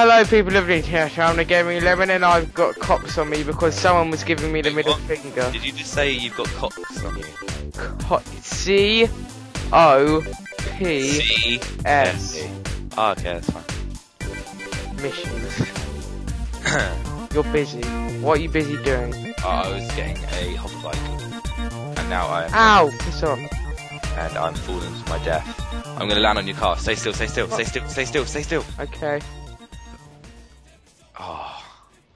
Hello people of the internet, I'm TheGamingLemon and I've got cocks on me because someone was giving me the middle finger. Did you just say you've got cocks on you? C-O-P-S. Oh, okay, that's fine. Missions. You're busy. What are you busy doing? Oh, I was getting a hot bike. And now I am... Ow! Piss off. And I'm falling to my death. I'm gonna land on your car. Stay still, stay still, stay still, stay still, stay still. Okay. Oh.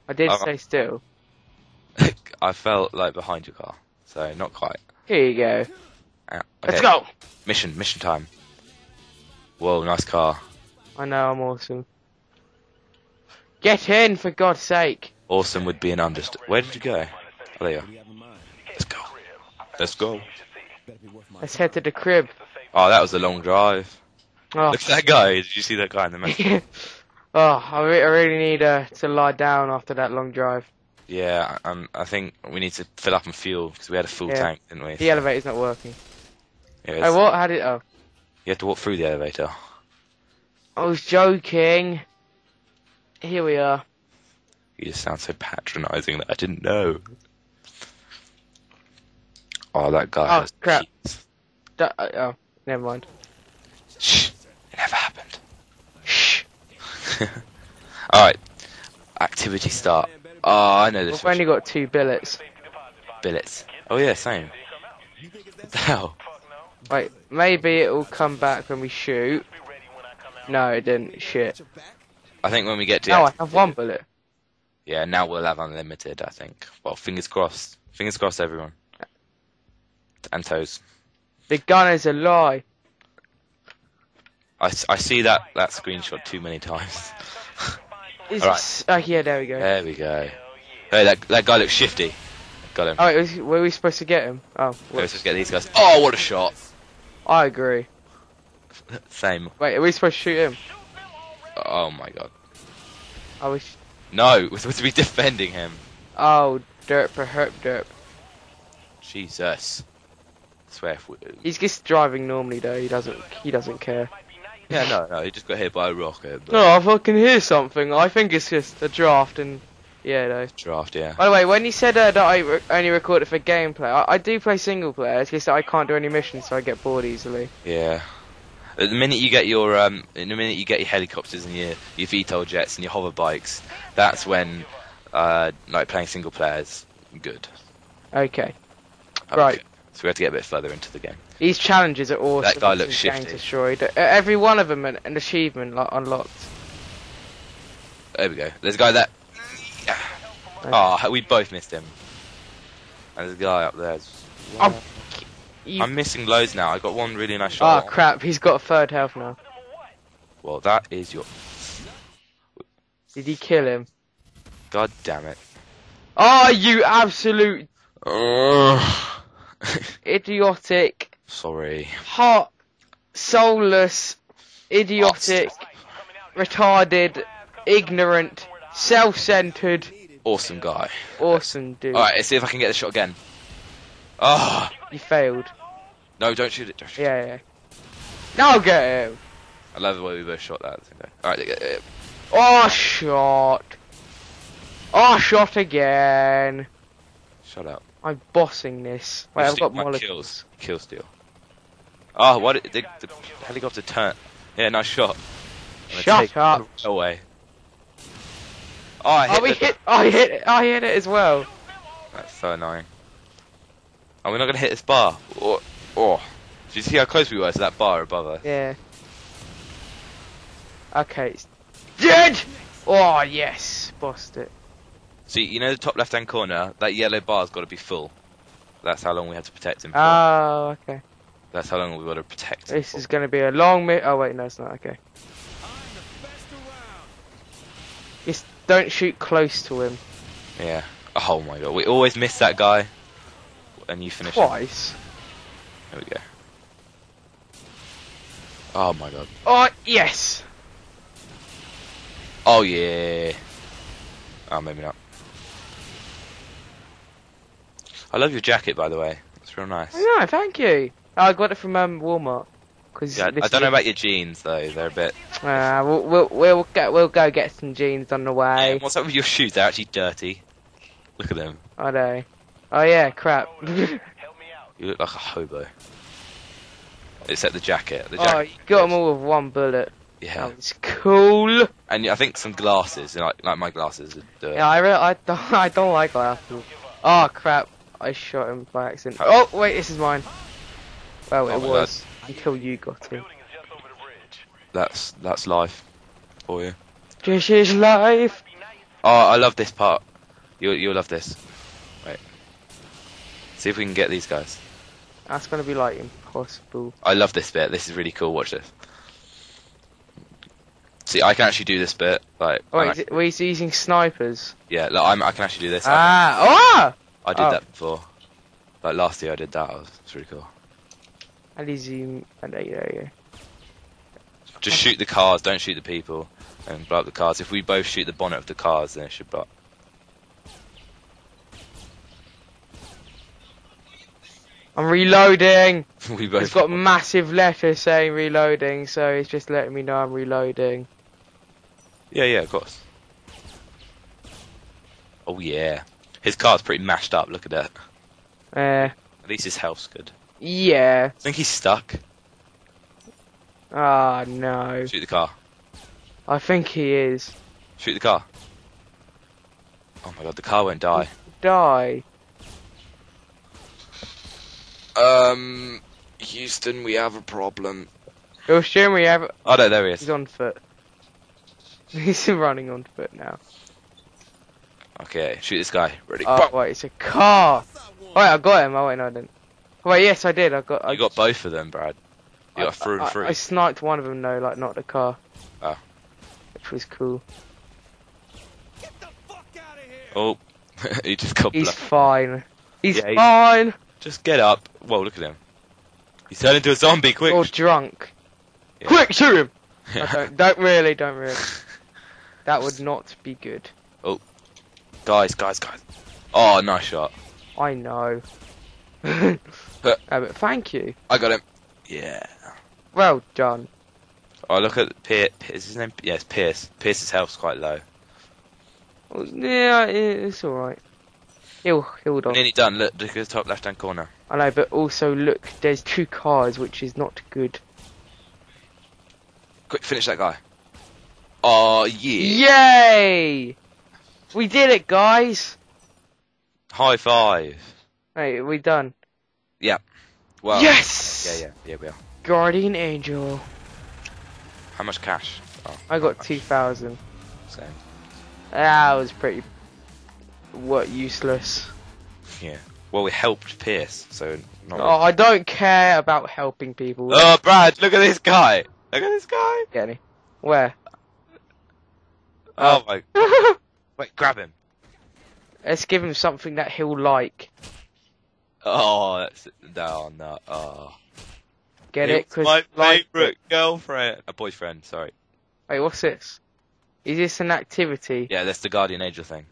I did stay still. I fell like behind your car, so not quite. Here you go. Okay. Let's go. Mission time. Whoa, nice car. I know, I'm awesome. Get in, for God's sake. Awesome would be an understatement. Where did you go? Oh, there you are. Let's go. Let's go. Let's head to the crib. Oh, that was a long drive. Oh. Look at that guy. Did you see that guy in the map? Oh, I really need to lie down after that long drive. Yeah, I think we need to fill up on fuel because we had a full tank, didn't we? The elevator's not working. Yeah, oh, what? How did? Oh, you have to walk through the elevator. I was joking. Here we are. You just sound so patronising that I didn't know. Oh, that guy. Oh crap! Oh, never mind. Shh! It never happened. Shh! Alright. Activity start. Oh, I know this. We've only got 2 billets. Billets. Oh yeah, same. What the hell? Wait, maybe it will come back when we shoot. No, it didn't. Shit. I think when we get to... Oh, I have 1 bullet. Yeah, now we'll have unlimited, I think. Well, fingers crossed. Fingers crossed, everyone. And toes. The gun is a lie. I see that screenshot too many times. Alright. Oh, yeah, there we go. There we go. Hey, that guy looks shifty. Got him. Oh, wait, were we supposed to get him? Oh, we were supposed to get these guys. Oh, what a shot. I agree. Same. Wait, are we supposed to shoot him? Oh my god. I wish. No, we're supposed to be defending him. Oh, derp per herp derp. Jesus. I swear if we... He's just driving normally though, he doesn't care. Yeah, no, he just got hit by a rocket. But... No, I fucking hear something. I think it's just a draft and... Yeah, no. Draft, yeah. By the way, when you said that I only recorded for gameplay, I do play single player, it's just that I can't do any missions so I get bored easily. Yeah. At the minute you get your helicopters and your VTOL jets and your hover bikes, that's when like playing single player is good. Okay. Right. So we have to get a bit further into the game. These challenges are awesome. That guy looks shifty. Destroyed. Every one of them an achievement unlocked. There we go. There's a guy that... Ah, oh, we both missed him. And there's a guy up there. Wow. I'm missing loads now. I got 1 really nice shot. Oh crap, he's got a 3rd health now. Well, that is your... Did he kill him? God damn it. Oh, you absolute... Idiotic. Sorry. Heart. Soulless. Idiotic. Retarded. Ignorant. Self-centered. Awesome guy. Awesome dude. Alright, let's see if I can get the shot again. Oh. You failed. No, don't shoot it. Don't shoot it. Yeah. Now get him. I love the way we both shot that. Alright, get it. Oh, shot. Oh, shot again. Shut up. I'm bossing this. Wait, I've got more kills. Kill steal. Oh, why did the helicopter turn? Yeah, nice shot. Shut up. Away. Oh, I hit it as well. That's so annoying. Oh, we're not gonna hit this bar. Oh. Did you see how close we were to that bar above us? Yeah. Okay. It's dead. Oh yes, bossed it. See, you know the top left-hand corner, that yellow bar's got to be full. That's how long we have to protect him for. Oh, okay. That's how long we've got to protect him for. This is going to be a long oh, wait, no, it's not, okay. Just don't shoot close to him. Yeah. Oh, my God. We always miss that guy. And you finish twice. There we go. Oh, my God. Oh, yes! Oh, yeah. Oh, maybe not. I love your jacket, by the way. It's real nice. I know, thank you. I got it from Walmart. Cause yeah, I don't know about your jeans, though. They're a bit... We'll go get some jeans on the way. Yeah, what's up with your shoes? They're actually dirty. Look at them. I know. Oh yeah, crap. You look like a hobo. Except the jacket. Oh, you got them all with one bullet. Yeah. That was cool. And I think some glasses, like my glasses. Yeah, I don't like glasses. Oh crap! I shot him by accident. Oh wait, this is mine. Well, it was until you got him. That's life for you. This is life. Oh, I love this part. You'll love this. Wait. See if we can get these guys. That's gonna be like impossible. I love this bit. This is really cool. Watch this. See, I can actually do this bit. Like, oh, wait, were you using snipers? Yeah, like, I can actually do this. Ah! Oh! I did that before. Like last year, I did that. It's really cool. And you zoom. And there you go. Just shoot the cars, don't shoot the people, and blow up the cars. If we both shoot the bonnet of the cars, then it should blow up. I'm reloading! We both it's got massive letters saying reloading, so it's just letting me know I'm reloading. Yeah, yeah, of course. Oh yeah. His car's pretty mashed up, look at that. At least his health's good. Yeah. I think he's stuck. Ah, oh, no. Shoot the car. I think he is. Shoot the car. Oh my god, the car won't die. Die. Houston, we have a problem. Houston, we have a... Oh no, there he is. He's on foot. He's running on foot now. Okay, shoot this guy. Ready? Oh, wait, it's a car. Oh, wait, I got him. Oh, wait, no, I didn't. Oh, wait, yes, I did. You got both of them, Brad. You got through and through. I sniped one of them though, like not the car. Oh. Which was cool. Get the fuck out of here. Oh, he just got blown. He's fine. He's fine. Just get up. Whoa, look at him. He's turned into a zombie, quick. Or drunk. Yeah. Quick, shoot him! Yeah. Don't really. That would not be good. Oh. Guys. Oh, nice shot. I know. But thank you. I got him. Yeah. Well done. Oh, look at Pierce. Is his name? Yes, Pierce. Pierce's health's quite low. Well, yeah, it's alright. He'll hold on. Nearly done. Look at the top left-hand corner. I know, but also look, there's two cars, which is not good. Quick, finish that guy. Oh yeah! Yay! We did it, guys. High five. Hey, we done. Yeah. Well, yes! Yeah, we are. Guardian Angel. How much cash? Oh, I got 2,000. Same. That was pretty... useless. Yeah. Well, we helped Pierce, so... Not oh, really. I don't care about helping people. Oh, Brad, look at this guy! Get him. Where? Oh, my... Wait, grab him. Let's give him something that he'll like. Oh, that's no, no. Oh, get it? Cause my favourite girlfriend, a boyfriend. Sorry. Wait, what's this? Is this an activity? Yeah, that's the Guardian Angel thing.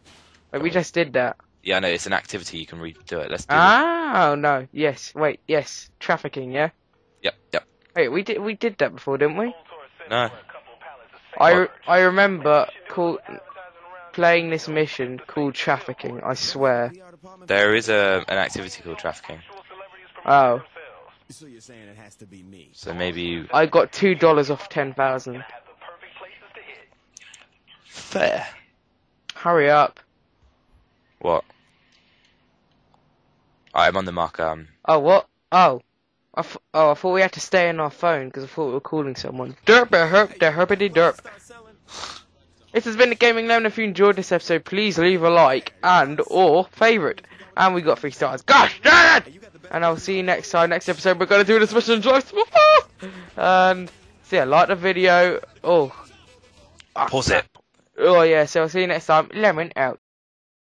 Wait, we just did that. Yeah, no, it's an activity. You can redo it. Let's do it. Oh no! Yes. Wait. Yes. Trafficking. Yeah. Yep. Wait, we did that before, didn't we? No. I remember playing this mission called Trafficking. I swear. There is an activity called Trafficking. Oh. So you're saying it has to be me. So maybe you... I got $2 off 10,000. Fair. Hurry up. What? I'm on the mark. Oh, what? Oh. I thought we had to stay on our phone because I thought we were calling someone. Derp. This has been the Gaming Lemon. If you enjoyed this episode, please leave a like and/or favorite. And we got 3 stars. Gosh damn it! And I'll see you next time. Next episode, we're gonna do this mission twice. And so yeah, like the video. Oh, pause it. Oh yeah. So I'll see you next time. Lemon out.